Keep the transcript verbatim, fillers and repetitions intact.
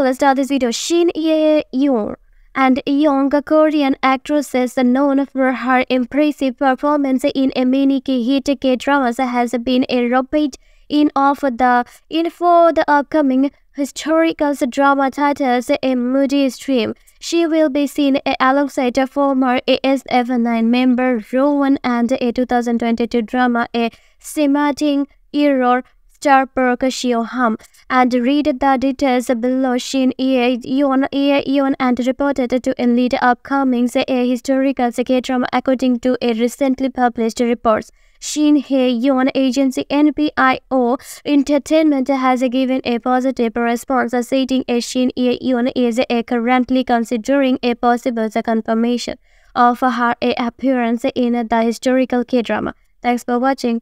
to the star of this video, Shin Ye-eun, and young Korean actress is known for her impressive performance in many hit K-dramas, has been a repeat in of the in for the upcoming historical drama titles a moody stream. She will be seen alongside a former A S F nine member Rowoon and a two thousand twenty-two drama A Semating Error star Park Seo Ham. And read the details below. Shin Ye-eun Ye-eun and reported to lead upcoming a historical K-drama according to a recently published report. Shin Ye-eun agency N P I O Entertainment has given a positive response, stating that Shin Ye-eun is currently considering a possible confirmation of her appearance in the historical K-drama. Thanks for watching.